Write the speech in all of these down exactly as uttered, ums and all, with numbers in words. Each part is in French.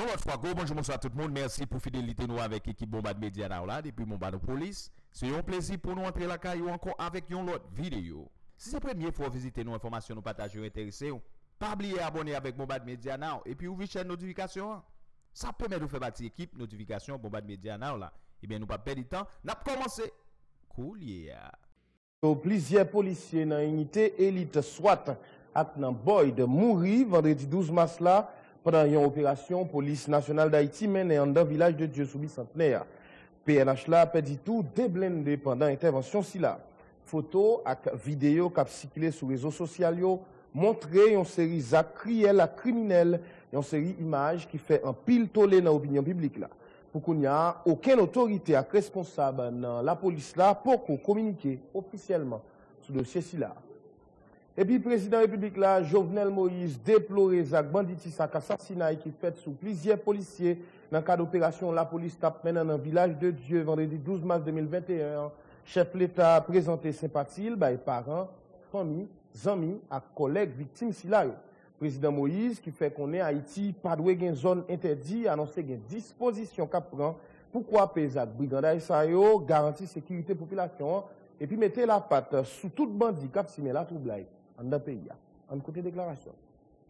Une autre fois, bonjour, bonsoir à tout le monde. Merci pour fidélité nous avec l'équipe Bombard Media Now là, depuis Bombard Police. C'est un plaisir pour nous entrer la caille ou encore avec une autre vidéo. Si c'est la première fois visiter nos informations, nous partager intéressés, pas oublier abonner avec Bombard Media Now et puis ouvrir chaîne notification. Ça permet de faire partie équipe notification Bombard Media Now là. Eh bien, nous pas perdre du temps, n'a pas commencé. Coolier. Plusieurs policiers dans l'unité élite SWAT dans boy de mourir vendredi douze mars là. Pendant une opération, police nationale d'Haïti mène en dans village de Dieu sous bicentenaire. P N H là perdit tout déblindé pendant intervention si là. Photos et vidéos qui circulent sur les réseaux sociaux montrent une série d'actes criminels, une série d'images qui fait un pile tollé dans l'opinion publique là. Pour qu'on n'y ait aucune autorité responsable dans la police là pour qu'on communique officiellement sur le dossier si là. Et puis, le président de la République, là, Jovenel Moïse, déplorait les banditis, les assassinats qui fait sous plusieurs policiers dans le cadre d'opération la police tape maintenant dans le village de Dieu, vendredi douze mars deux mille vingt et un. Chef de l'État a présenté sympathie par les parents, familles, amis et collègues victimes. Le président Moïse, qui fait qu'on est Haïti, pas de une zone interdite, annoncé une disposition qu'il prend pour couper les brigandais, garantir la sécurité de la population et puis mettre la patte sous tout bandit qui a signé la trouble. En un pays, en côté déclaration.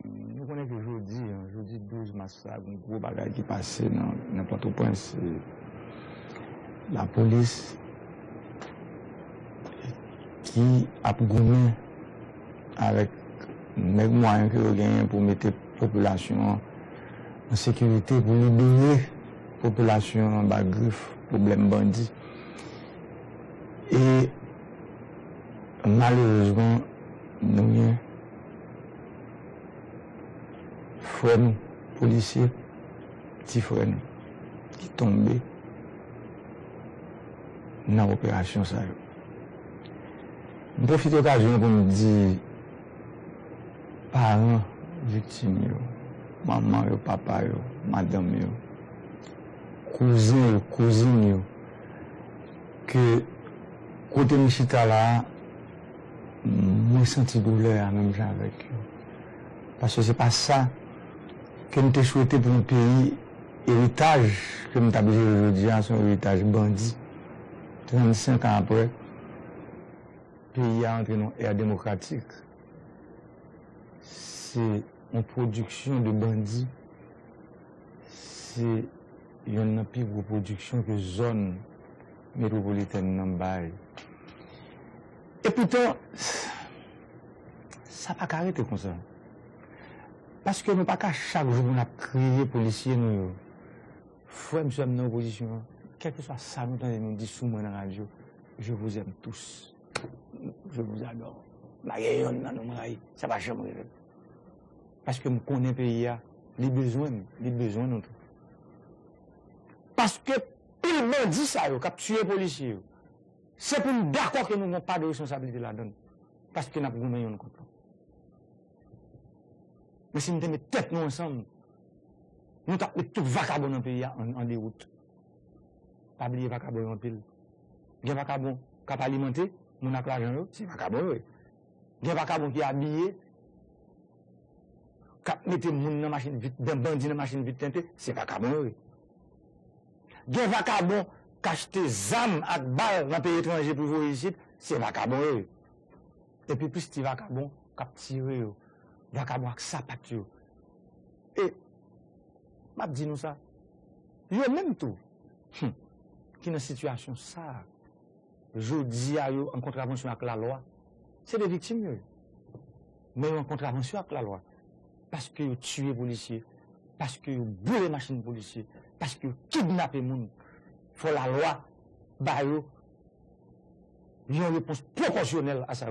Nous connaissons que jeudi, jeudi douze mars, un gros bagage qui passe dans Port-au-Prince. La police qui a gommé avec les moyens que gagné pour mettre la population en sécurité, pour libérer la population en bas griffe, problème bandit. Et malheureusement, nous, frères, nous, policiers, petits frères, nous, qui tombaient dans l'opération. Je profite de l'occasion pour me dire, parents, victimes, maman, papa, madame, cousins, cousines, que côté Michita là, moi, je sens douleur même avec eux. Parce que ce n'est pas ça que je souhaitais pour un pays. Héritage que je t'ai aujourd'hui, c'est un héritage bandit. trente-cinq ans après, le pays a entré dans l'ère démocratique. C'est une production de bandits. C'est une pire production que zone métropolitaine n'en baille. Et pourtant, ça n'a pas arrêté comme ça. Parce que nous pas qu'à chaque jour, on a crié policiers, nous. Frères, nous sommes dans l'opposition. Quel que soit ça, nous nous dit sous moi dans la radio, je vous aime tous. Je vous adore. Ça va jamais arriver. Parce que nous connaissons le pays, les besoins, les besoins de nous. Parce que tout le monde dit ça, capturer les policiers. C'est pour nous d'accord que nous n'avons pas de responsabilité là-dedans. Parce que nous avons gouverné, nous comprenons. Mais si nous mettons tête nous ensemble, nous avons tout vacabon dans le pays en déroute. Pas oublier vacabon en pile. Il y a vacabon qui n'a pas alimenté, nous n'avons pas l'argent, c'est vacabon. Il y a vacabon qui est habillé, qui mette dans la machine vite, dans bandit dans la machine vite teintée, c'est vacabon. Il y a vacabon qu'acheter des armes et des balles dans le pays étranger pour vous ici, c'est vacabon. Et puis plus de vacabon capturé, vacabon avec sapat. Et, je dis nous ça, il y a même tout hum. qui est dans situation ça, je dis à eux en contravention avec la loi, c'est des victimes. Mais en contravention avec la loi, parce que vous tuez les policiers, parce que vous brûlez les machines policiers, parce que vous kidnappez les gens. Faut la loi, il y a une réponse proportionnelle à ça.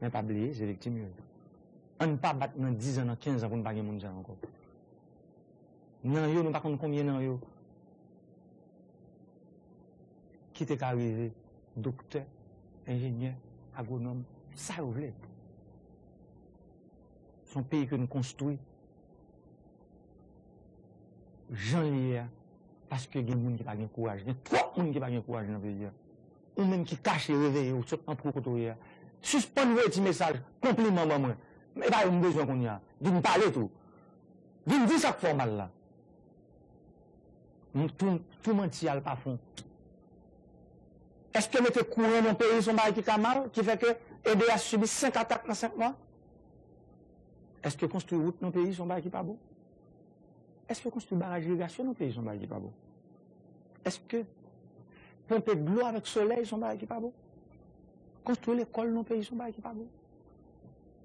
Mais pas oublier, c'est victime. On ne peut pas battre dans dix ans, dans quinze ans, pour ne pas gagner les gens encore. Non, on ne sait pas combien de gens. Qui est arrivé? Docteur, ingénieur, agronome, ça vous voulez. Son pays que nous construisons, Jean-Lier. Parce que il y a des gens qui n'ont pas de courage. Il y a trois gens qui n'ont pas de courage dans le pays. Ou même qui cachent et réveillent ou qui sont en procureur. Suspendez votre message, compliment à moi. Mais pas besoin qu'on y a. D'une parler tout. D'une dire ça formal là. tout mentir à pas fond. Est-ce que mettez courant dans le pays son bail qui est mal, qui fait que E D H subit cinq attaques dans cinq mois? Est-ce que construire route dans le pays son bail qui est pas bon? Est-ce que construire barrage d'irrigation dans le pays son bail qui est pas bon? Est-ce que pomper de l'eau avec soleil son bail qui est pas bon? Construire l'école dans le pays son bail qui est pas bon?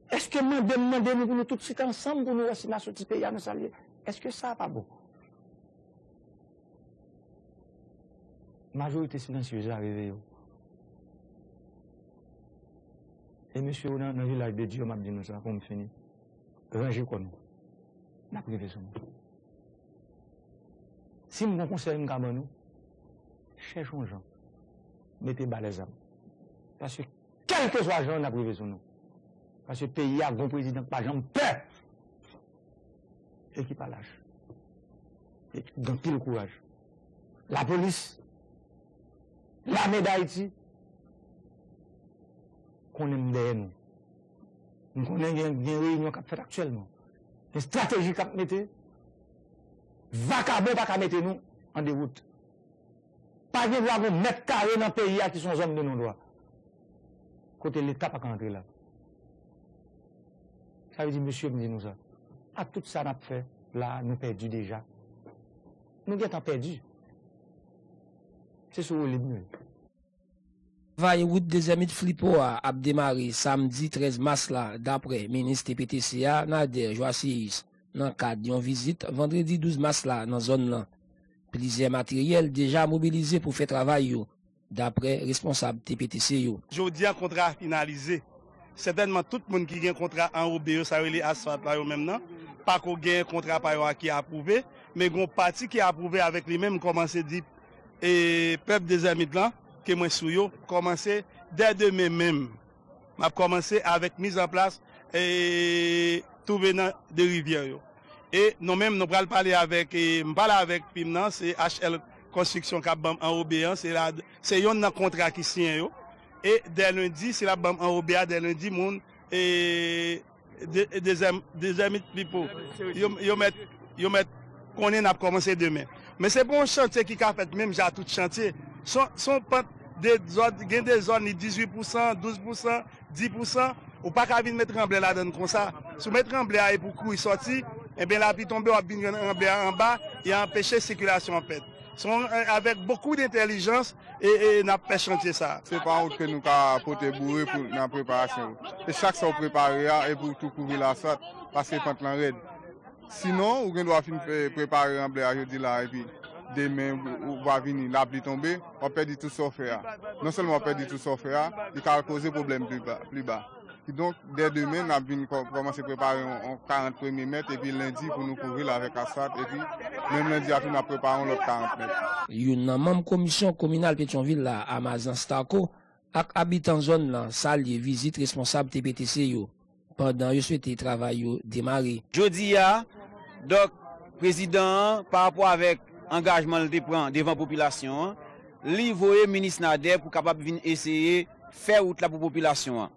Est-ce que nous demandons pour nous tous citer ensemble pour nous rester dans ce pays à nous saluer? Est-ce que ça n'est pas bon? Majorité silencieuse arrivée. Et monsieur, dans le village de Dieu, m'a dit nous ça, comme fini. Rangez comme nous. N'a privé son. Si nous conseillons nous, cherchons gens. Mettez bas les âmes. Parce que quel que soit gens, n'a privé son nous. Parce que le pays a un bon président, pas j'en peur. Et qui pas lâche. Et qui donne tout le courage. La police. L'armée d'Haïti, qu'on aime derrière nous. Nous connaissons des réunions qu'on fait actuellement. Des stratégies qu'on mette, vacabons pas qu'on mette nous en déroute. Pas de voir un mètre carré dans le pays qui sont hommes de nos droits. Côté l'État, pas qu'on entre là. Ça veut dire, monsieur, me dit nous ça. À tout ça, nous fait, là, nous perdus déjà. Nous sommes perdus. C'est sur les murs. Le travail route des amis de Flipoa a démarré samedi treize mars d'après ministre T P T C Nader Joiseus dans le cadre d'une visite vendredi douze mars dans la zone. Plusieurs matériels déjà mobilisés pour faire travail d'après responsable T P T C. Aujourd'hui, un contrat finalisé. Certainement tout le monde qui a un contrat en O B E, ça relève à Asphalt là maintenant. Pas qu'on gagne un contrat qui est approuvé, mais qu'on parti qui est approuvé avec lui-même commence à dire. Et peuple des amis de là, que moi suis yo, commencer dès demain même. M'a commencé avec mise en place et tout venant de rivière. Et nous-mêmes, nous allons parler avec, nous parler avec Pimnan, c'est H L Construction Kabam en O B A, c'est là, c'est un contrat qui signe. Et dès lundi, c'est la Bam en O B A, dès lundi, monde et des amis de Pipo. Ils mettent, ils mettent, qu'on a commencé demain. Mais c'est pour un chantier qui a fait, même j'ai tout chantier. Son, son pente des zones, il y a des zones, dix-huit pour cent, douze pour cent, dix pour cent, ou pas qu'à venir mettre en blé là-dedans comme ça. Si vous mettez en blé et pour courir sorti, et bien la pluie tombe, on va venir en blé en bas et empêcher la circulation en fait. Son, avec beaucoup d'intelligence, et, et n'a pas chantier ça. C'est pas autre que nous avons porté bourré pour la préparation. Et chaque fois préparé et pour tout couvrir la sorte, passer pente en raide. Sinon, on doit préparer un blé à jeudi là et puis demain on va venir, la pluie tomber, on perd tout ce faire. Non seulement on perd tout ce faire, il va causer problème plus bas, plus bas. Et donc dès demain, on va commencer à préparer en quarante premiers mètres et puis lundi pour nous couvrir avec asphalte et puis même lundi après nous préparons l'autre quarante mètres. Une même commission communale Pétionville là, Amazon Starco, avec habitants zone là, salle visite responsable T P T C yo. Pendant que souhaité travail démarrer. Jeudi, donc, président, par rapport avec engagement de prend devant la population, il voyait ministre Nader pour capable venir essayer faire route la pour population.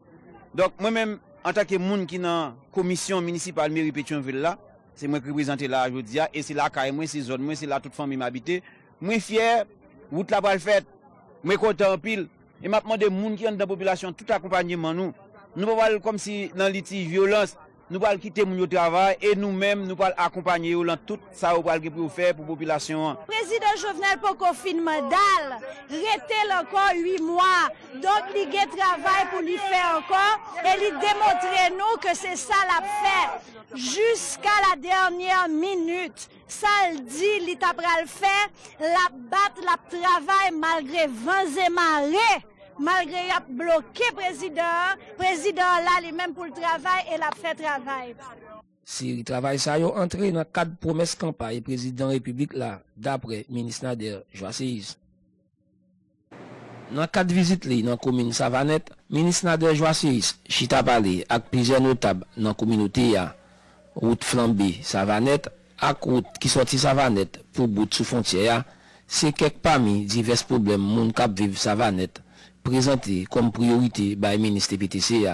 Donc, moi-même, en tant que monde qui est dans la commission municipale mairie Pétionville là, c'est moi qui représente là jeudi, et c'est là que moi, c'est zone, moi, c'est là toute famille m'habite. Moi fier, route la pour le faire, moi content en pile, et maintenant des monde qui sont dans la population, tout accompagnement nous. Nous parlons comme si dans litige violence, nous parlons quitter mon travail et nous-mêmes nous parlons accompagner dans tout ça pour faire pour la population. Président Jovenel pour confinement dal, rester encore huit mois. Donc il y a travail pour lui faire encore et lui démontrer nous que c'est ça la fait jusqu'à la dernière minute. Ça le dit, il t'apprend le faire, la batte, la travail malgré vents et marées. Malgré a bloqué président, président là les mêmes pour le travail et la fait travail. Si le travail ça y entré dans quatre promesses campagne président République là d'après ministre Nader Joiseus. Dans quatre visites li dans commune Savanette, ministre Nader Joiseus chita parler avec plusieurs notables dans communauté a route flambée Savanette à route qui sorti Savanette pour bout sous frontière, c'est quelques parmi divers problèmes moun k'ap viv Savanette. Présenté comme priorité par le ministre P T C.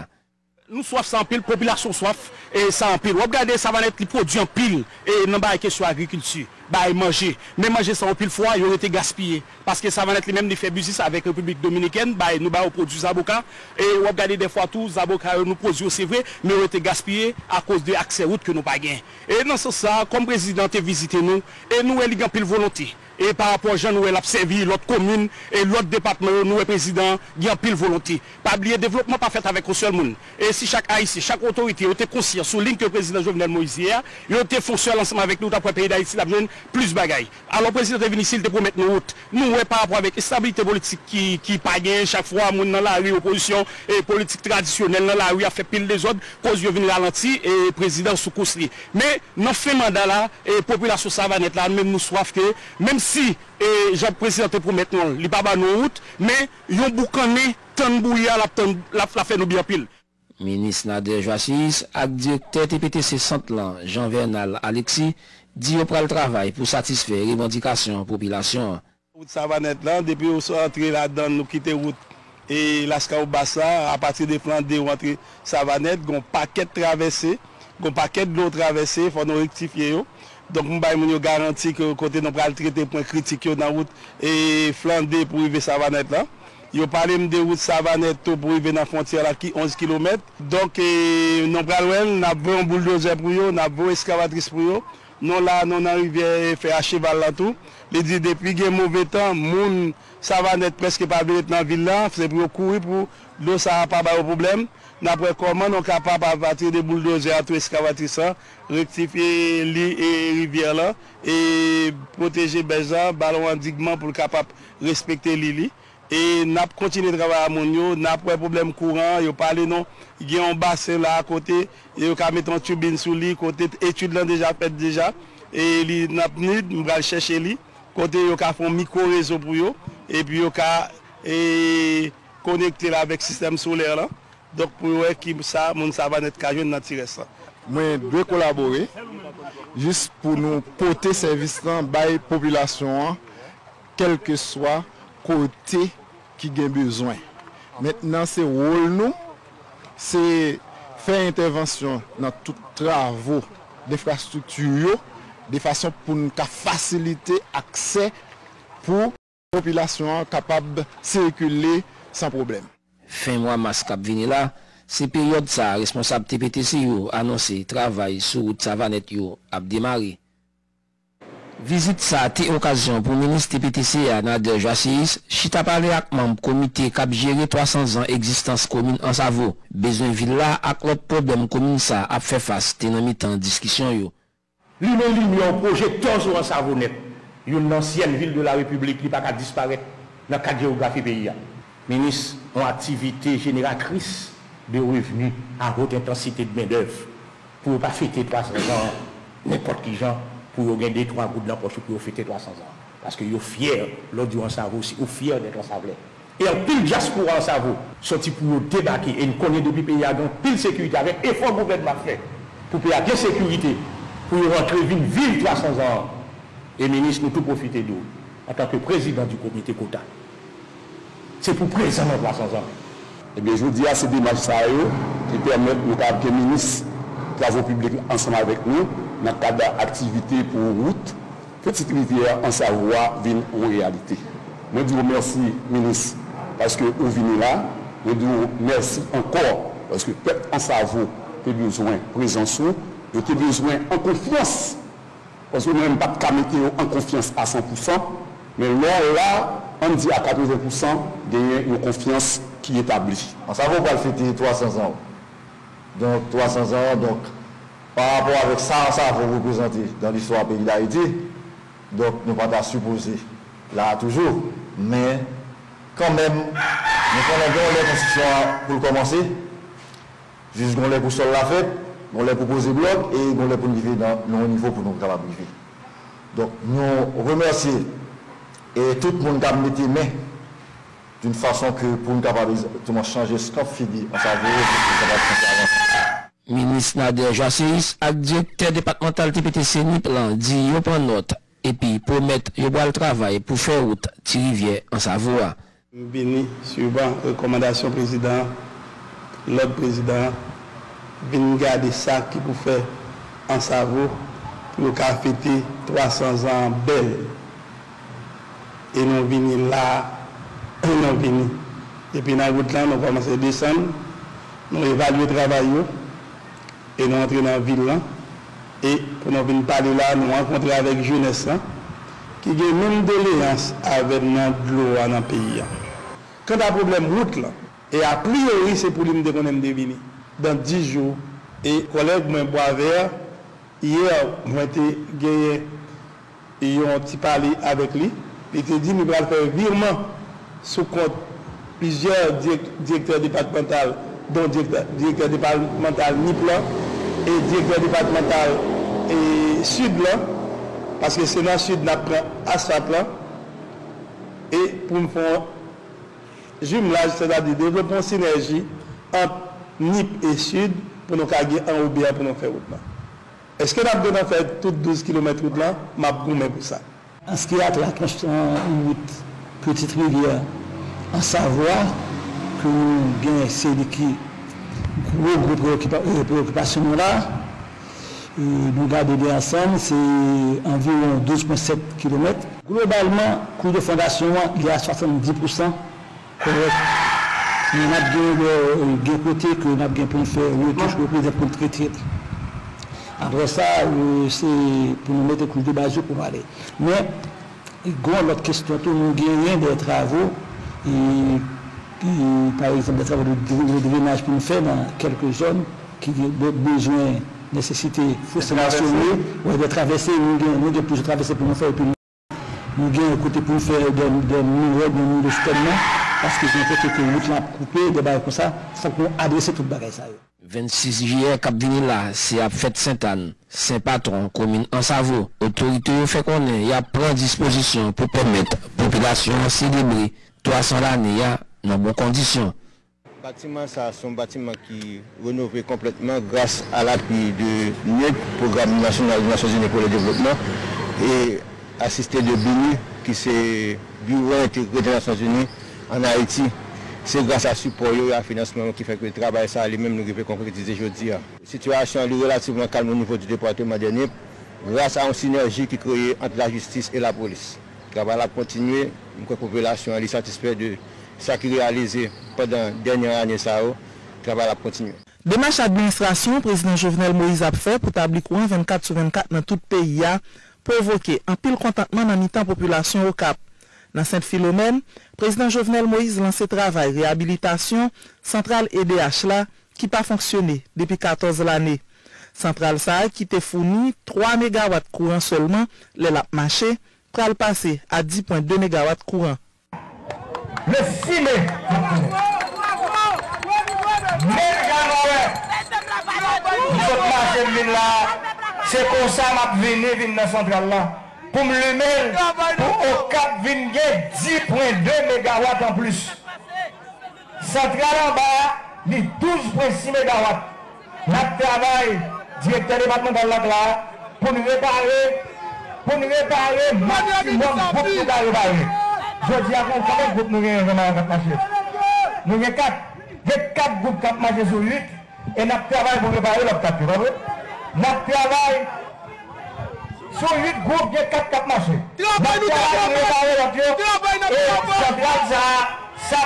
Nous soif en pile, population soif et ça en pile. Regardez, ça va être produit en pile et non pas question agriculture. bah manger. Mais manger ça en pile fois, il aurait été gaspillé. Parce que Savanette lui-même il fait business avec la République dominicaine, bah nous bah on produit avocat et on regarde des fois tous avocats nous produit c'est vrai, mais aurait été gaspillé à cause de accès route que nous pas gain. Et dans ce ça, comme président a visité nous et nous il y a pile volonté. Et par rapport à Jean, nous avons servi l'autre commune et l'autre département, nous sommes président, il y a pile volonté. Pas oublier, développement pas fait avec un seul monde. Et si chaque Haïti, chaque autorité, était conscient, sous ligne que le président Jovenel Moïse, il était fonctionnel ensemble avec nous, d'après le pays d'Haïti, il a besoin plus de bagailles. Alors le président est venu ici, il te promet nos routes. Nous, par rapport avec stabilité politique qui qui paye chaque fois, nous dans la rue, opposition, et politique traditionnelle dans la rue, a fait pile des autres, cause de venir ralentir et le président sous cousli. Mais, dans ce mandat là, et la population Savanette là, même nous soif que, même si et j'ai présenté pour maintenant les babas nos routes, mais ils ont boucané tant bouillir la la fait nous bien pile. Ministre Nader Joiseus, avec directeur T P T C Centre, Jean-Vernal Alexis, dit au pral travail pour satisfaire les revendications population. Route Savanette là, depuis qu'on soit entré là-dedans, nous quitter route et Lascaux Bassa à partir des plans de rentrée Savanette, gon paquet traversé, gon paquet de l'eau traversée, faut nous rectifier. Donc, nous garantissons que côté nous allons traiter point critique dans la route et flander pour arriver à Savanette là. Nous parlons de route Savanette pour arriver dans la frontière là qui onze kilomètres. Donc, nous avons un bulldozer pour eux, nous avons une excavatrice pour eux. Nous là, nous arrivons à faire à cheval là tout. Les dit depuis que mauvais temps, moun Savanette presque pas venu dans la ville là, c'est pour courir pour l'eau ça n'a pas de problème. D'après comment nous sommes capables à partir des bulldozers à tout excavatrice, rectifier l'île et rivière là et protéger Béja, ballon indignement pour capable respecter l'île. Et nous avons continué de travailler à Mounio, nous avons un problème courant, nous parlons non, il y a un bassin là à côté, nous avons mis un turbine sur l'île, côté études là déjà fait déjà, et nous avons cherché l'île, côté nous avons fait un micro-réseau pour eux, et puis nous avons connecté là avec le système solaire là. Donc pour eux qui ça, mon Savanette Kajoun n'a tiré ça. Moi, de collaborer juste pour nous porter service dans la population, quel que soit côté qui a besoin. Maintenant, c'est rôle nous, c'est faire intervention dans tous les travaux d'infrastructure, de façon pour nous faciliter l'accès pour la population capable de circuler sans problème. Fin mois mars kap vini là, c'est période ça responsable T P T C yo annoncé travail sur route Savanette yo a démarré. Visite ça a été occasion pour ministre T P T C Nader Joiseus, chita parler avec membre comité cap gérer trois cents ans existence commune en Savo. Besoin ville là ak l'autre problème commune ça a fait face té nan mitan discussion yo. Li men li mi yon projecteur sur en Savonette. Une ancienne ville de la République li pa ka disparaître dans cadre géographie pays a. Ministre en activité génératrice de revenus à haute intensité de main-d'œuvre pour ne pas fêter trois cents ans, n'importe qui gens, pour gagner trois gouttes dans poche pour fêter trois cents ans. Parce que vous êtes fiers, l'audience à vous, vous êtes fiers d'être en Sablé. Et en pile diaspora en Savo, sorti pour débarquer et nous connaissons depuis le pays, donc pile sécurité avec effort gouvernement fait pour payer bien sécurité, pour rentrer une ville trois cents ans. Et ministre, nous tout profiter de vous en tant que président du comité quota. C'est pour présent dans trois cents ans. Et bien, je vous dis à ces démarches qui permettent que le ministre des Travaux publics ensemble avec nous, dans le cadre d'activités pour route, petite rivière en Savoie, vienne en réalité. Nous disons merci, ministre, parce que vous venez là. Nous disons merci encore, parce que peuple en Savoie a besoin de présence, et a besoin en confiance. Parce que nous n'avons pas de camétéo en confiance à cent pour cent, mais là, là, on dit à quatre-vingts pour cent de nos confiances qui est établie. On savait qu'on va le fêter trois cents ans. Donc trois cents ans, donc par rapport avec ça, ça va représenter dans l'histoire du pays d'Haïti. Donc nous ne pouvons pas supposer là toujours. Mais quand même, nous prenons les constitutions pour commencer. Juste qu'on les pour seul la fête, on les proposer bloc et on les pour vivre dans nos niveaux pour nous capables de vivre. Donc nous remercions. Et tout le monde a mis les mains d'une façon que pour nous capables changer ce qu'on finit en Savoie. Ministre Nader Joiseus, directeur départemental T P T C Niplan, dit qu'on prend note et puis promettre qu'on va le travail pour faire route sur rivière en Savoie. Nous bénis suivant recommandation président, l'autre président, nous garder ça qui pour faire en Savoie nous avons fêté trois cents ans belle. Et nous venons là, nous venons. Et puis, dans la route, nous commençons à descendre, nous évaluons le travail, et nous entrons dans la ville. Et pour nous venir parler là, nous rencontrons avec jeunesse, qui a même déléance avec notre l'eau dans le pays. Quand il y a un problème de route, là, et a priori, c'est pour lui que nous devons dans dix jours. Et collègue, moi, bois vert, hier, moi, j'ai un petit parler avec lui. Il te dit, nous allons faire un virement sous compte plusieurs directeurs départementaux, dont directeur, directeur départemental Niplan et directeur départemental et Sud-Lan, parce que c'est dans le Sud, nous prenons à sa plan. Et pour nous faire un jumelage, c'est-à-dire développer une synergie entre N I P et Sud pour nous faire un O B A pour nous faire route. Est-ce que nous avons fait toutes douze kilomètres route là? Je suis gourmé pour ça. En ce qui est à la construction d'une petite rivière, en savoir que nous avons qui gros préoccupations là, nous gardons bien ensemble, c'est environ douze virgule sept kilomètres. Globalement, le coût de fondation, il y a soixante-dix pour cent. Nous avons bien côté que nous avons pu faire, nous avons pu faire pour traiter. Après ça, c'est pour nous mettre couche de base pour aller. Mais, il y a une autre question, nous gagnons des travaux, et, et, par exemple des travaux de drainage pour nous faire dans quelques zones qui ont besoin, nécessité, il faut se rassurer, ou de traverser, nous gagnons de plus traverser pour nous faire, et puis nous gagnons côté pour nous faire des minéraux, des minéraux de stockement, parce que j'ai fait que nous l'avons coupé, des barres comme ça, ça pour adresser toute bagaille ça. vingt-six juillet, Cap-Vini là, c'est à fête Sainte-Anne, Saint-Patron, commune en Savo. Autorité fait qu'on est, il y a plein de dispositions pour permettre la population de célébrer trois cents l'année dans de bonnes conditions. Le bâtiment, c'est un bâtiment qui est rénové complètement grâce à l'appui de N E D, Programme National des Nations Unies pour le Développement, et assisté de B I N U, qui est Bureau intégré des Nations Unies en Haïti. C'est grâce à support et à financement qui fait que le travail, ça, lui-même, nous devons concrétiser aujourd'hui. La situation est relativement calme au niveau du département dernier, grâce à une synergie qui est créée entre la justice et la police. Le travail a continué, la population est satisfaite de ce qui est réalisé pendant la dernière année. Le travail a continué. Démarche administration, le président Jovenel Moïse a fait pour tabler courant vingt-quatre sur vingt-quatre dans tout le pays, provoquer un pile contentement dans la population au Cap. Dans Sainte-Philomène, président Jovenel Moïse lance travail réhabilitation centrale E D H là qui n'a pas fonctionné depuis quatorze l'année. Centrale ça qui te fourni trois mégawatts courant seulement, les lap marché pral passer à dix virgule deux mégawatts courant. Le six mai. C'est comme ça m'a venir venir dans centrale là. Pour me le mettre, pour au Cap Vingé, dix virgule deux mégawatts en plus. Centrale en bas, douze virgule six mégawatts. Nous travaillons, directeur départemental là, pour nous réparer, pour nous réparer, maximum pour nous réparer. Je dis à vous, combien de groupes nous avons dans le marché? Nous avons quatre groupes qui marchent sur huit, et nous travaillons pour réparer l'autre quatre. Nous travaillons. Sur huit groupes, il y a quatre marchés. Ça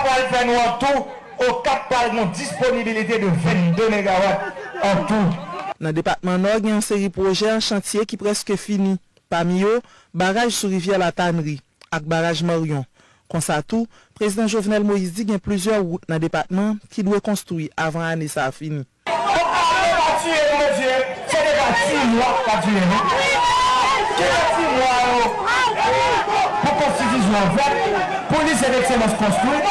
va le faire nous en tout. Au Cap, nous avons disponibilité de vingt-deux mégawatts en tout. Dans le département Nord, il y a une série de projets, un chantier qui est presque fini. Parmi eux, barrage sur rivière La Tannerie et barrage Marion. Comme ça, tout, le président Jovenel Moïse dit qu'il y a plusieurs routes dans le département qui doivent construire avant l'année ça a fini. Pour constituer en fait, pour les élections construites,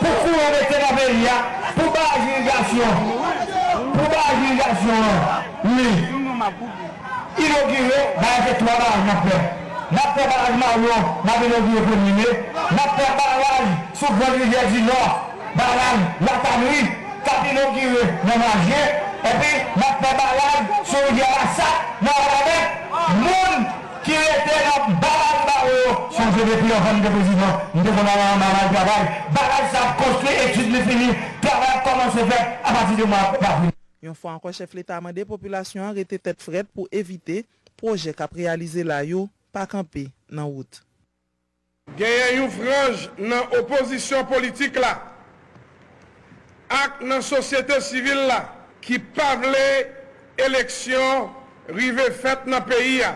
pour courir avec la Béria, pour la irrigation, pour la irrigation, oui, inauguré, avec trois barrages après. L'après barrage Marion, l'avait inauguré le premier mai, l'après barrage sur le rivière du Nord, barrage La Tannerie, qui a inauguré le marché, et puis l'après barrage sur le rivière La Sac, Nord-Amérique, qui était dans le barrage, si on veut depuis le vingt-deux président, nous devons avoir un barrage de travail. Barrage, ça a construit, études de fini, travail commence à faire à partir de mois. Une fois encore, chef l'État a demandé à la population d'arrêter tête frette pour éviter projet qu'a réalisé là yo pas camper dans route. Gagne une frange dans opposition politique là ak dans société civile là qui pa vle élection rive faite dans pays là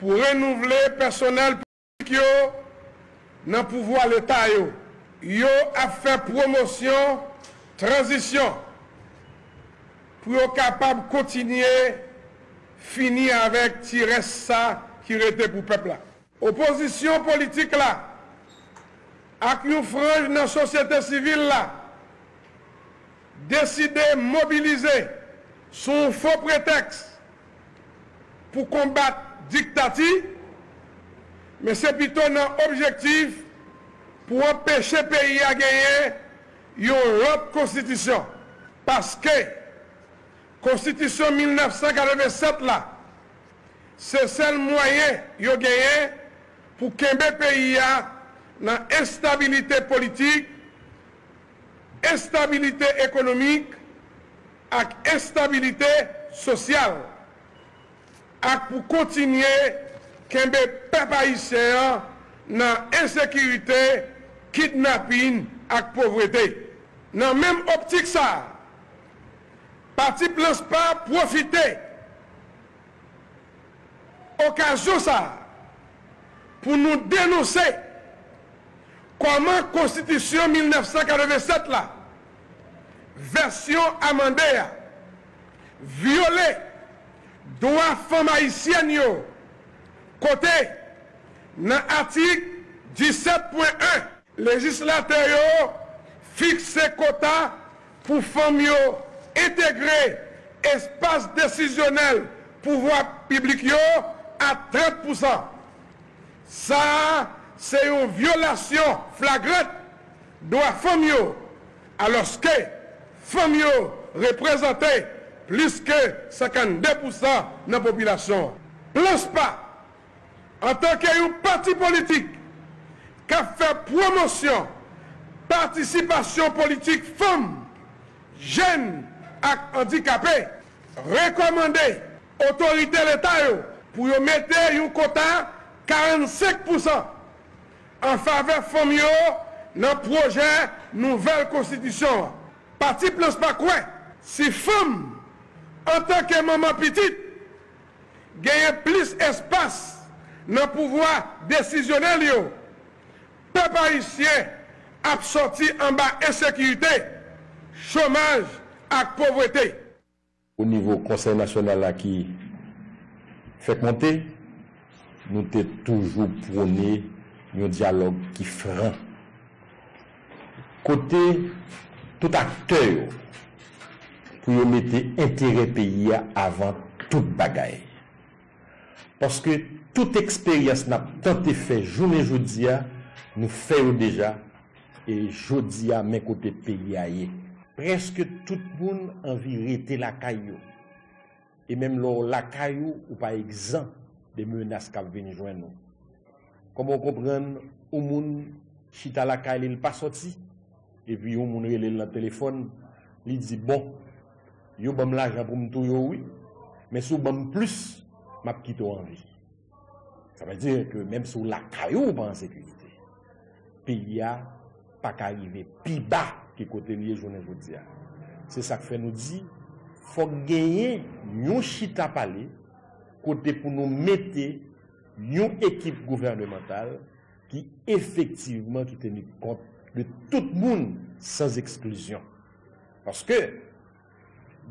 pour renouveler personnel politique yo dans pouvoir l'état yo yo a fait promotion transition pour être capable de continuer finir avec tirer ça qui était pour le peuple là. Opposition politique là, avec une frange dans la société civile là, décider mobiliser sous faux prétexte pour combattre dictature, mais c'est plutôt un objectif pour empêcher le pays à gagner une autre constitution. Parce que la constitution mille neuf cent quatre-vingt-sept là, c'est le seul moyen de gagner pour que le pays ait une instabilité politique, instabilité économique et instabilité sociale. Et pour continuer que le peuple haïtien dans l'insécurité, kidnapping et pauvreté. Dans la même optique, ça, le parti ne peut pas profiter occasion ça pour nous dénoncer comment la Constitution mille neuf cent quatre-vingt-sept là, version amendée, violée droit femme haïtienne yo côté dans l'article dix-sept point un législateur yo fixe quota pour femmes yo intégrer espace décisionnel pouvoir public yo à trente pour cent. Ça, c'est une violation flagrante de la femme, alors que femme représente plus que cinquante-deux pour cent de la population. Plus pas, en tant qu'un parti politique qui a fait promotion, participation politique femmes, jeunes et handicapés, recommandé autorité l'État pour mettre un quota quarante-cinq pour cent en faveur de la dans le projet nouvelle constitution. Parti plus pas quoi? Si femme, en tant que maman petite, gagne plus espace dans le pouvoir décisionnel, le peuple haïtien a sorti en bas insécurité, chômage et pauvreté. Au niveau du Conseil national là, qui fait monter, nous t'es toujours prôné un dialogue qui franc. Côté tout acteur, pour mettre intérêt pays avant toute bagaille. Parce que toute expérience n'a tant été faite jour et jour, nous faisons déjà, et jour à mes côtés pays ailleurs. Presque tout le monde a envie de la caillou. Et même lors la caillou, ou par exemple, des menaces qui viennent joindre nous. Comme on comprend, au monde, chita la caillou, il n'est pas sorti. Et puis, au monde, il est dans le téléphone, il dit, bon, yo bam l'argent pour me touiller, oui, mais si vous bam plus, je vais quitter en vie. Ça veut dire que même si la caillou, pas en sécurité, le pays n'a pas arrivé plus bas. Qui côté lié journée aujourd'hui. C'est ça que fait nous dit faut gagner nous chita parler côté pour nous mettre une équipe gouvernementale qui effectivement qui tenir compte de tout le monde sans exclusion. Parce que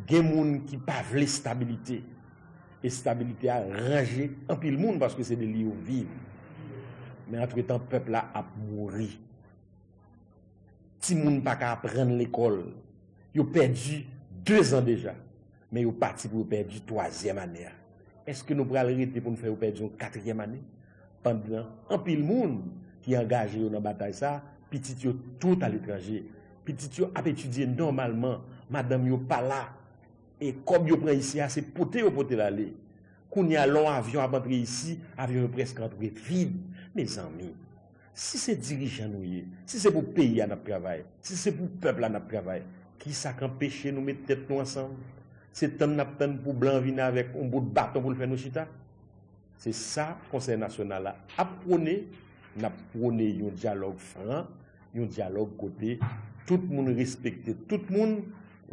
des monde qui pas veulent stabilité et stabilité a rangé en pile monde parce que c'est des lieux vives. Mais entre-temps peuple là a mouru. Si les gens ne peuvent pas apprendre l'école, ils ont perdu deux ans déjà, mais ils ont parti pour perdre la troisième année. Est-ce que nous pourrons arrêter pour nous faire perdre la quatrième année? Pendant un pile monde qui est engagé dans la bataille, ça, petit tout à l'étranger, petit a étudié normalement, madame n'est pas là, et comme ils prennent ici, c'est poté ou poté l'aller. Quand il y a long avion à rentrer ici, avion est presque entré vide. Mes amis, si c'est dirigeant nous, si c'est pour le pays à notre travail, si c'est pour le peuple à notre travail, qui ça qu'empêche nous mettre tête nous ensemble? c'est temps n'attend pour blanc venir avec un bout de bâton pour le faire nos chita. C'est ça Conseil national là a prôné, n'a prôné un dialogue franc, un dialogue côté tout le monde respecter tout le monde,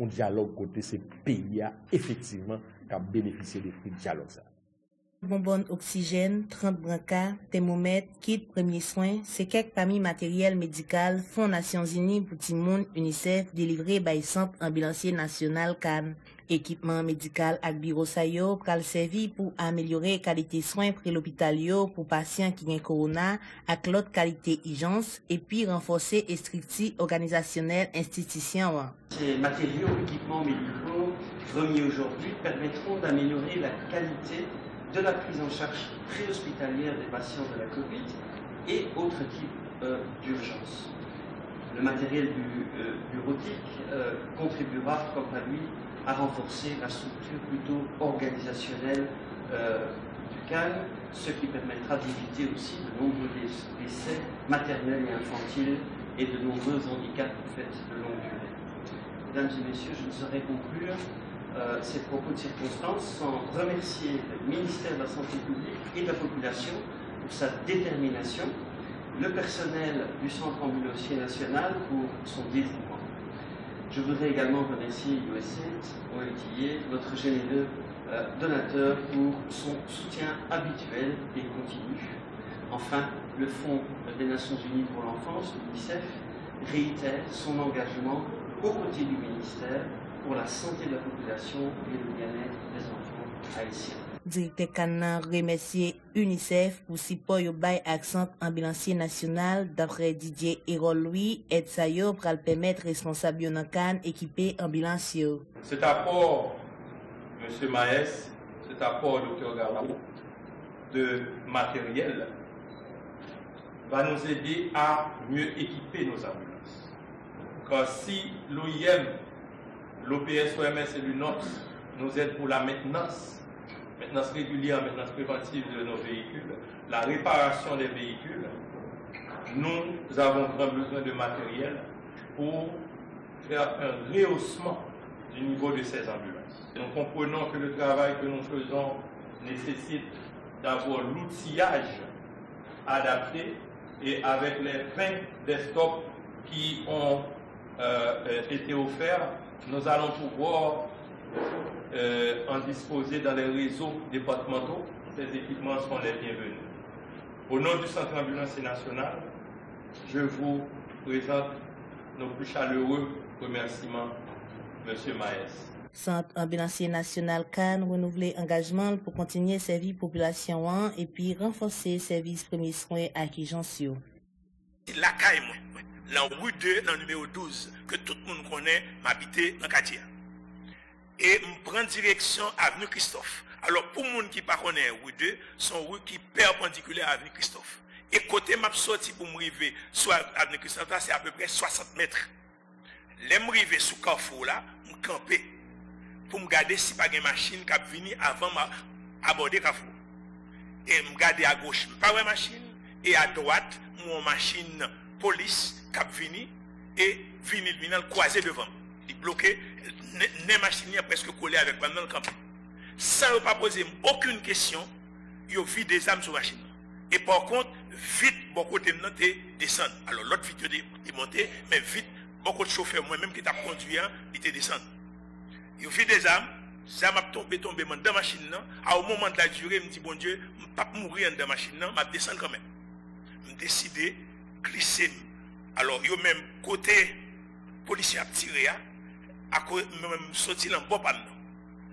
un dialogue côté ces pays effectivement qui a bénéficié de ce dialogue ça. Bonbonne oxygène, trente brancards, thermomètre, kit, premiers soins, c'est quelques familles matériel médical, Fonds Nations Unies pour Timoun, UNICEF, délivré par le Centre Ambulancier National C A N. Équipement médical à bureau Sayo, pral servi pour améliorer qualité soins près l'hôpital pour patients qui ont corona, avec l'autre qualité urgence, et puis renforcer et structure organisationnelle institution. Ces matériaux, équipements médicaux remis aujourd'hui permettront d'améliorer la qualité de la prise en charge préhospitalière des patients de la COVID et autres types euh, d'urgence. Le matériel du, euh, bureautique euh, contribuera, quant à lui, à renforcer la structure plutôt organisationnelle euh, du C A N, ce qui permettra d'éviter aussi de nombreux décès maternels et infantiles et de nombreux handicaps faits de longue durée. Mesdames et messieurs, je ne saurais conclure Euh, ces propos de circonstances sans remercier le ministère de la Santé publique et de la population pour sa détermination, le personnel du Centre ambulancier national pour son dévouement. Je voudrais également remercier U S A I D, O L T I A, votre généreux euh, donateur pour son soutien habituel et continu. Enfin, le Fonds des Nations Unies pour l'enfance, l'UNICEF, réitère son engagement aux côtés du ministère pour la santé de la population et le bien-être des enfants haïtiens. Directeur Canan remercie UNICEF pour support au bail accent ambulancier national d'après Didier Hérold-Louis et Sayo pour permettre responsable dans Cannes équipé ambulance. Cet apport, M. Maes, cet apport, Dr Garou, de matériel va nous aider à mieux équiper nos ambulances. Car si l'O I M, l'O P S O M S et l'U N O X nous aident pour la maintenance, maintenance régulière, maintenance préventive de nos véhicules, la réparation des véhicules. Nous avons grand besoin de matériel pour faire un rehaussement du niveau de ces ambulances. Et nous comprenons que le travail que nous faisons nécessite d'avoir l'outillage adapté et avec les vingt desktops qui ont euh, été offerts, nous allons pouvoir euh, en disposer dans les réseaux départementaux. Ces équipements sont les bienvenus. Au nom du Centre Ambulancier National, je vous présente nos plus chaleureux remerciements, M. Maes. Centre Ambulancier National C A N renouveler engagement pour continuer servir population un et puis renforcer service premiers soins à qui j'en suis. La caille, moi. Dans la rue deux, dans le numéro douze, que tout le monde connaît, m'habite dans le quartier. Et je prends direction avenue Christophe. Alors, pour les gens qui ne connaissent pas la rue deux, c'est une rue qui est perpendiculaire à l'avenue Christophe. Et côté m'a sorti pour m'arriver sur l'avenue Christophe, c'est à peu près soixante mètres. Là, je arrive sur le carrefour, je me campe pour me garder si pas une machine qui est venue avant d'aborder le carrefour. Et je me garde à gauche, je ne pas une machine, et à droite, mon machine police cap vini et vini vini croisé devant il bloqué les machines presque collé avec moi dans le camp sans ne pas poser aucune question il vide des armes sur machine et par contre vite bon côté de descendre alors l'autre vite de monter mais vite bon côté chauffeur moi même qui t'a conduit il était descendre il vide des armes ça m'a tombé tombé dans machine là au moment de la durée me dit bon Dieu je pas mourir dans machine là m'a descendre quand même me décider glisser. Alors, yo même côté policier a tiré, à côté même sorti en bas panneau.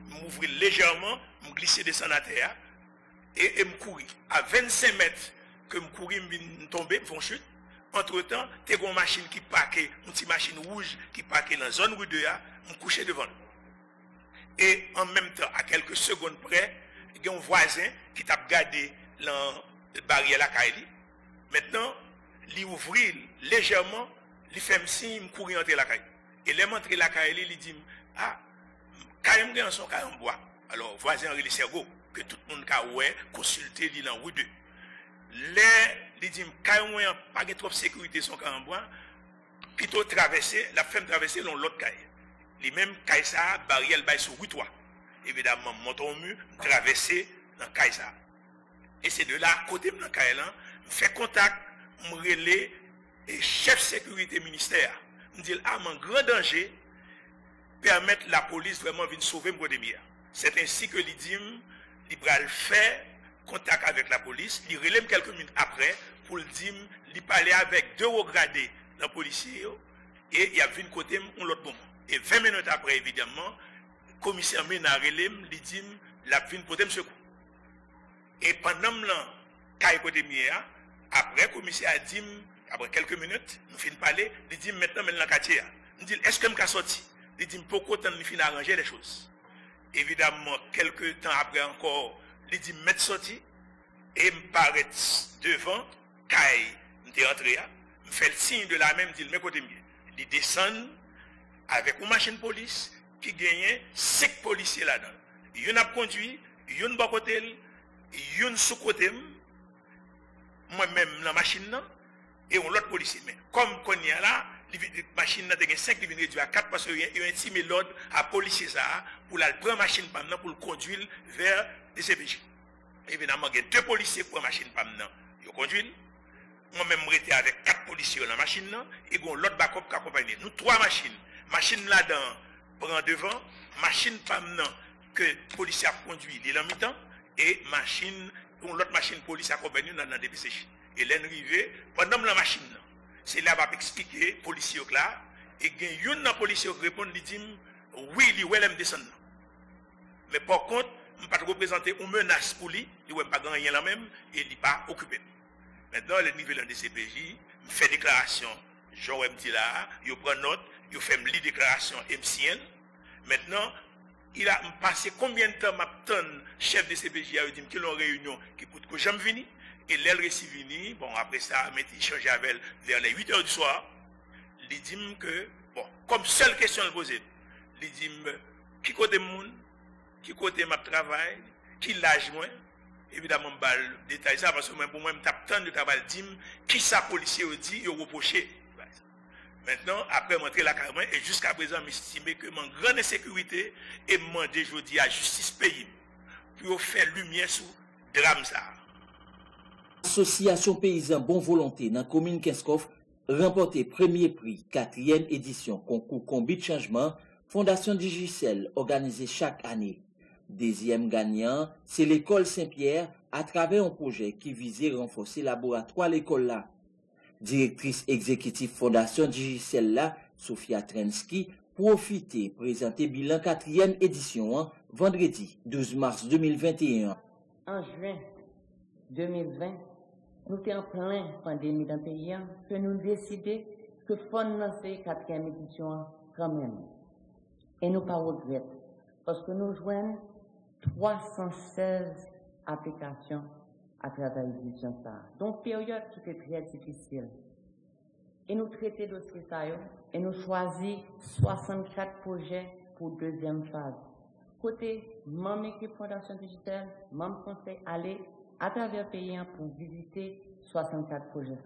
M'ouvrir légèrement, me glisser descendre à terre et me courir à vingt-cinq mètres que me courir me tomber, me font chute. Entre-temps, t'es une machine qui parquait, une petite machine rouge qui parquait dans la zone rue deux a, me coucher devant. Et en même temps, à quelques secondes près, il y a un voisin qui t'a gardé la barrière la Kaili. Maintenant, il ouvrit légèrement, il fait si il courir entre la caille. Et les montrer la caille, il dit ah, quand il son en bois. Alors voisin il s'est que tout le monde a ouais consulter lui dans rue deux. Les il dit quand il pas de trop sécurité son en bois, plutôt traverser, la femme traverser dans l'autre caille. les mêmes Kaïsa, barrière bail sur huit toits. Évidemment, monter au mur, traverser dans Kaïsa. Et c'est de là, à côté de la Kaïla, je fais contact, je relais et chef sécurité ministère. Je dis, ah, mon grand danger, permettre la police vraiment de sauver mon demi. C'est ainsi que l'I D I M, il va faire contact avec la police, il relève quelques minutes après pour le dire, il parlait avec deux hauts gradés dans la police et il y a vu une côté, on l'autre moment. Et vingt minutes après, évidemment, le commissaire Ménard relève, il dit, il a vu une côté, secours. Et pendant que l'an, après, le commissaire a dit, après quelques minutes, nous finissons de parler, il dit, maintenant, il est dans le quartier. Il dit, est-ce que je suis sorti? Il dit, pourquoi tu finis d'arranger les choses? Évidemment, quelques temps après encore, il dit « M'être sorti » et me paraît devant, caille, je rentré, je fais le signe de la même, je dis « Mais côté mieux ». Il descend avec une machine police qui gagne cinq policiers là-dedans. Il y en a conduit, il y en a bon côté, il y en a sous côté, moi-même dans la machine, et on l'autre policier. Mais comme on y a là, la machine n'a pas cinq, il est réduit à quatre parce qu'il y a intimé l'ordre à policier pour la prendre la machine pendant pour le conduire vers le C P J. Évidemment, il y a deux policiers pour la machine pendant. Ils conduisent. Moi-même, je suis avec quatre policiers dans la machine et l'autre backup qui accompagne. Nous, trois machines. Machine là-dedans, prend devant. Machine pendant que le policier a conduit, il est en mi-temps. Et machine, l'autre machine police accompagne dans la D P C J. Et l'arrivée, pendant la machine, c'est là qu'on explique les policiers là. Et il y a un policier qui répond, il dit, oui, il est descendu. Mais par contre, je ne peux pas représenter une menace pour lui, il ne peut pas gagner la même, et il n'est pas occupé. Maintenant, le niveau de la D C P J, je fais déclaration, je dis là, je prends note, je fais une déclaration M C N. Maintenant, il a passé combien de temps m'attend chef de C P J à dire qu'il y a une réunion qui coûte que j'aime venir. Et l'aile venu, bon, après ça, il change avec elle vers les huit heures du soir. Il dit que, bon, comme seule question le poser, il dit, qui côté monde, qui côté ma travail, qui l'âge moins, évidemment, je vais détailler ça parce que pour moi, je tape tant de travail, je dis, qui ça policier dit, il reproche. Maintenant, après montrer la carrière, et jusqu'à présent, je m'estime que mon grande insécurité est demandé aujourd'hui à justice pays pour faire lumière sur le drame. Association Paysan Bon Volonté dans la commune Kenskov remporté premier prix, quatrième édition concours Combi de Changement, Fondation Digicel organisée chaque année. Deuxième gagnant, c'est l'école Saint-Pierre à travers un projet qui visait renforcer le laboratoire de l'école là. Directrice exécutive Fondation Digicel là, Sofia Trensky, profité présenter bilan quatrième édition vendredi douze mars deux mille vingt et un. En juin deux mille vingt, nous sommes en plein pandémie dans le pays, que nous décidons que nous allons lancer la quatrième édition quand même. Et nous pas regrettons, parce que nous joignons trois cent seize applications à travers l'édition. Donc, période qui était très difficile. Et nous traitons de ce dossier et nous choisissons soixante-quatre projets pour la deuxième phase. Côté, même équipe Fondation Digicel, même conseil, aller à travers le pays pour visiter soixante-quatre projets.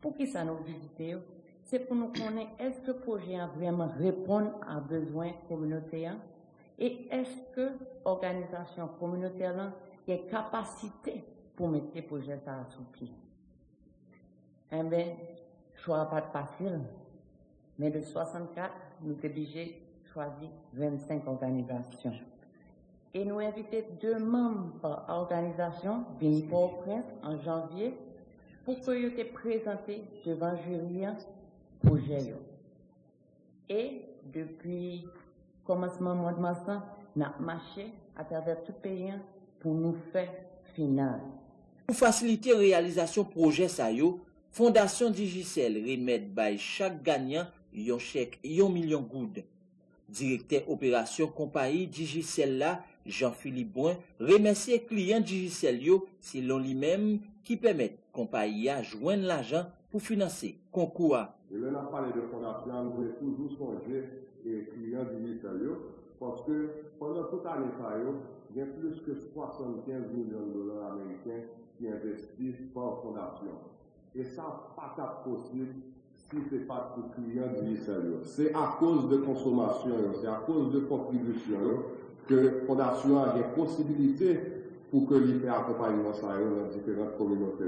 Pour qui ça nous visite? C'est pour nous connaître, est-ce que le projet vraiment répond à besoins communautaires et est-ce que l'organisation communautaire a capacité pour mettre les projets à sous pied. Eh bien, le choix n'est pas facile, mais de soixante-quatre, nous sommes obligés de choisir vingt-cinq organisations. Et nous invitons deux membres par organisation, venus pour Port-au-Prince en janvier, pour qu'ils soient présentés devant le jury pour Géo. Et depuis le commencement du mois de mars, nous avons marché à travers tout le pays pour nous faire finale. Pour faciliter la réalisation du projet Sayo, Fondation Digicel remet par chaque gagnant un chèque un million de goudes. Directeur opération compagnie Digicel là, Jean-Philippe Boin remercie client Digicel yo, selon lui-même qui permet compagnie à joindre l'argent pour financer concours. Et là, on a parlé de fondation, vous voulez toujours songer et client Digicel yo, parce que pendant toute l'année, il y a plus que soixante-quinze millions de dollars américains qui investissent par fondation. Et ça, pas possible qui se passe pour le client Digicel. C'est à cause de consommation, c'est à cause de contribution que la Fondation a des possibilités pour que l'I P accompagne dans différentes communautés.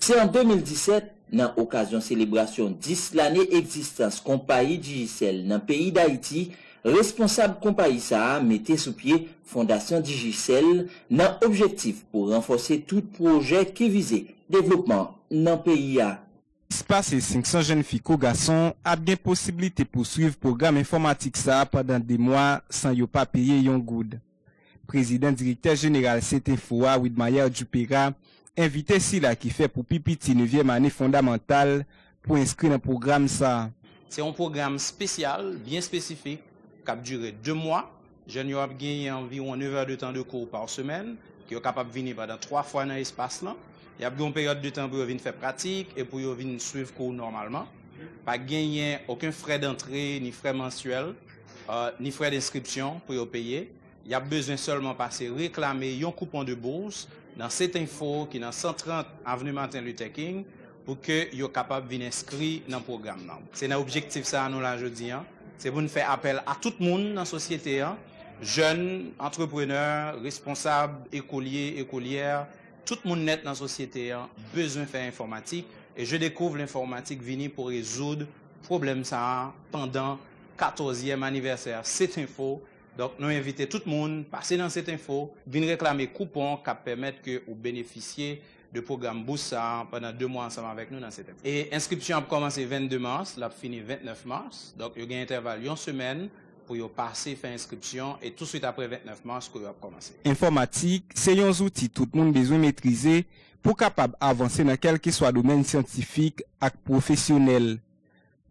C'est en deux mille dix-sept, dans l'occasion de la célébration dix l'année d'existence de la compagnie Digicel dans le pays d'Haïti, responsable compagnie S A A mettait sous pied Fondation Digicel dans l'objectif pour renforcer tout projet qui visait le développement dans le pays. Espace et cinq cents jeunes filles ou garçons a bien possibilité de poursuivre le programme informatique S A A pendant des mois sans ne pas payer un goud. Président directeur général C T F O A, Widmayer Dupéra, invité Sila qui fait pour Pipiti neuvième année fondamentale pour inscrire dans le programme S A A. C'est un programme spécial, bien spécifique, qui a duré deux mois. Jeunes gens ont gagné environ neuf heures de temps de cours par semaine, qui sont capables de venir pendant trois fois dans l'espace là. Il y a une période de temps pour venir faire pratique et pour venir suivre cours normalement. Pas gagner aucun frais d'entrée, ni frais mensuels, euh, ni frais d'inscription pour payer. Il y a besoin seulement de passer réclamer un coupon de bourse dans cette info qui est dans cent trente avenue Martin Luther King pour que vous soyez capable de venir inscrire dans le programme. C'est l'objectif ça nous là aujourd'hui. C'est pour nous faire appel à tout le monde dans la société, hein? Jeunes, entrepreneurs, responsables, écoliers, écolières, tout le monde net dans la société a besoin de faire informatique et je découvre l'informatique venir pour résoudre le problème ça pendant quatorzième anniversaire cette info. Donc nous invitons tout le monde à passer dans cette info, venir réclamer coupons qui permettent que vous bénéficiez du programme Boursa pendant deux mois ensemble avec nous dans cette info. Et l'inscription a commencé le vingt-deux mars, elle a fini le vingt-neuf mars, donc il y a un intervalle d'une semaine pour passer, faire inscription et tout de suite après vingt-neuf mars, qu'on va commencer. Informatique, c'est un outil tout le monde besoin de maîtriser pour capable avancer dans quel que soit le domaine scientifique et professionnel.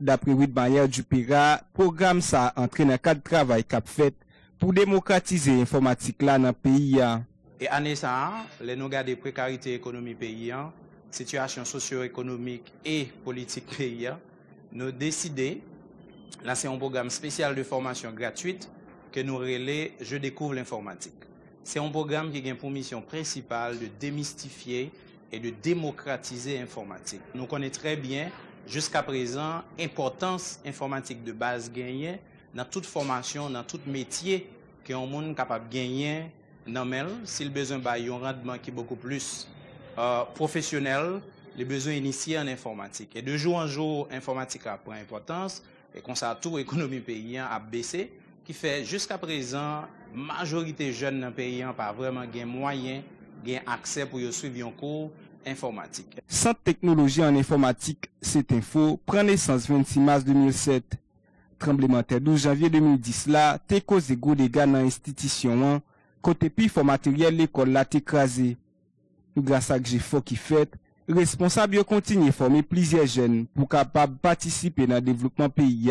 D'après Widmayer Dupéra, le programme ça entré dans le cadre de travail qu'a fait pour démocratiser l'informatique là dans le pays. Et année ça, les nous gardons précarité économique pays, situation socio-économique et politique pays, nous décidons. Là, c'est un programme spécial de formation gratuite que nous relais « Je découvre l'informatique ». C'est un programme qui a pour mission principale de démystifier et de démocratiser l'informatique. Nous connaissons très bien, jusqu'à présent, l'importance informatique de base gagnée dans toute formation, dans tout métier que un monde capable de gagner dans elle. S'il besoin d'un rendement qui est beaucoup plus euh, professionnel, les besoins initiés en informatique. Et de jour en jour, l'informatique prend importance. Et comme ça, tout l'économie paysan a baissé, qui fait jusqu'à présent, la majorité des jeunes dans le pays n'ont pas vraiment de moyens, d'accès pour suivre un cours informatique. Sans technologie en informatique, cette info prend naissance vingt-six mars deux mille sept. Tremblement terre douze janvier deux mille dix, là, te causé gros dégâts dans l'institution, côté pif au matériel l'école l'a écrasé. Grâce à ce que j'ai fait qui fait, responsables continuent de former plusieurs jeunes pour capables de participer dans le développement pays,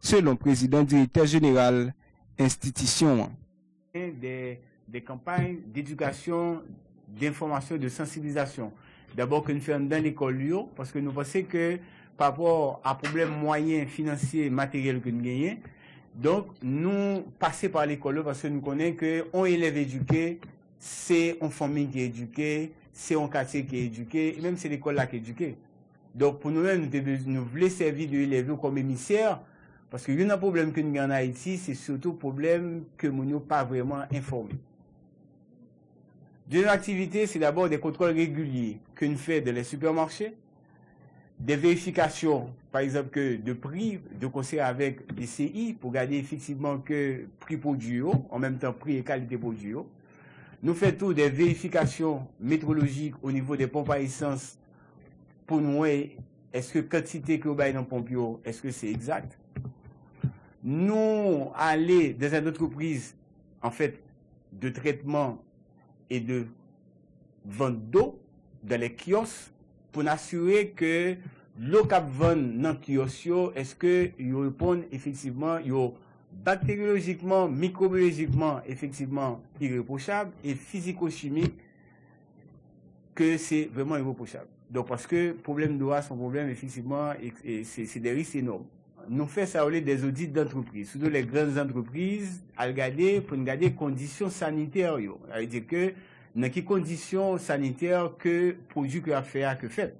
selon le président directeur général institution. Des, des campagnes d'éducation, d'information, de sensibilisation. D'abord que nous faisons dans l'école, parce que nous pensons que par rapport à problèmes moyens, financiers, matériels que nous gagnons, donc nous passons par l'école parce que nous connaissons qu'un élève éduqué, c'est une famille qui est éduquée, c'est un quartier qui est éduqué, et même c'est l'école là qui est éduquée. Donc pour nous-mêmes, nous, nous voulons servir de l'élève comme émissaire, parce qu'il y a un problème que nous avons en Haïti, c'est surtout un problème que nous n'avons pas vraiment informé. Deuxième activité, c'est d'abord des contrôles réguliers que nous faisons dans les supermarchés, des vérifications, par exemple, que de prix, de concert avec des C I, pour garder effectivement que prix pour du haut, en même temps prix et qualité pour du haut. Nous faisons tout des vérifications métrologiques au niveau des pompes à essence pour nous voir est-ce que la quantité que nous avons dans les pompes, est-ce que c'est exact. Nous allons dans une entreprise en fait, de traitement et de vente d'eau dans les kiosques pour nous assurer que l'eau qui vend dans les kiosques, est-ce que nous répondons effectivement yo bactériologiquement, microbiologiquement, effectivement, irréprochable et physico-chimique, que c'est vraiment irréprochable. Donc, parce que le problème d'O A, son problème, effectivement, c'est des risques énormes. Nous faisons ça des audits d'entreprises, surtout les grandes entreprises, à regarder, pour regarder les conditions sanitaires. C'est-à-dire que, dans quelles conditions sanitaires que le produit que l'affaire a fait.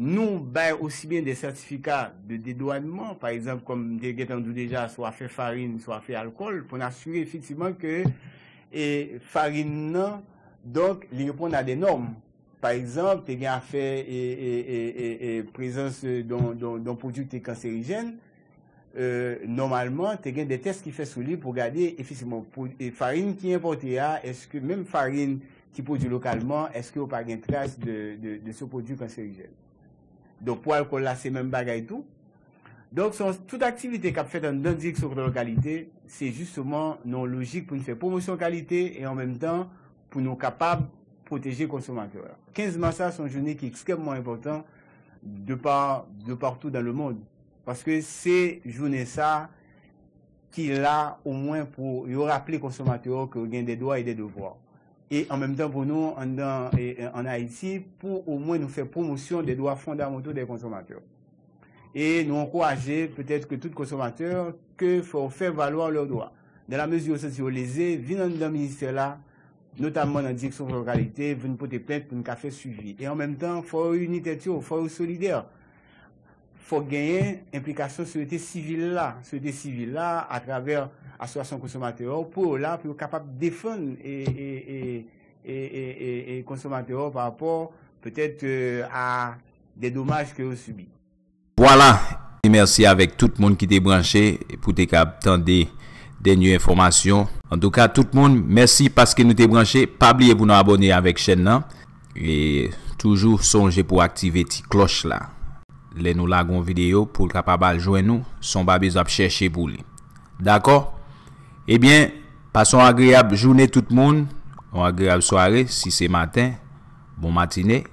nous baillons aussi bien des certificats de dédouanement, par exemple, comme des guétandous déjà, soit fait farine, soit fait alcool, pour assurer effectivement que et farine, non, donc, ils répondent à des normes. Par exemple, tu as fait et, et, et, et présence d'un produit cancérigène, euh, normalement, tu as des tests qui font sur lui pour regarder effectivement la farine qui est importée, est-ce que même farine qui produit localement, est-ce qu'il n'y a pas de trace de, de, de ce produit cancérigène. Donc, pour alcool, là, c'est même bagaille tout. Donc, son, toute activité qui est faite dans une direction de localité, c'est justement non logique pour nous faire promotion qualité et en même temps pour nous capables de protéger les consommateurs. quinze mars, c'est une journée qui est extrêmement importante de, par, de partout dans le monde. Parce que c'est une journée ça qui est là au moins pour rappeler aux consommateurs qu'ils ont des droits et des devoirs. Et en même temps, pour nous, en, dans, en Haïti, pour au moins nous faire promotion des droits fondamentaux des consommateurs. Et nous encourager peut-être que tout consommateur qu'il faut faire valoir leurs droits. Dans la mesure où ça s'est lésé, venant dans le ministère là, notamment dans la direction de la localité, venir porter plainte pour nous faire suivi. Et en même temps, il faut une unité, il faut être solidaire. Il faut gagner implication sur la civile là, sur la civile là, à travers l'association consommateur, pour là, pour être capable de défendre et, et, et, et, et, et consommateurs par rapport peut-être euh, à des dommages que vous subissez. Voilà, et merci avec tout le monde qui était branché pour te capter des nouvelles informations. En tout cas, tout le monde, merci parce que nous t'es branché. Pas oublier pour nous abonner avec chaîne là. Et toujours songer pour activer cette cloche là. Les nous lagons vidéo pour capable joindre nous, son pas besoin chercher pour lui. D'accord? Eh bien, passons agréable journée tout le monde, une agréable soirée si c'est matin. Bon matinée.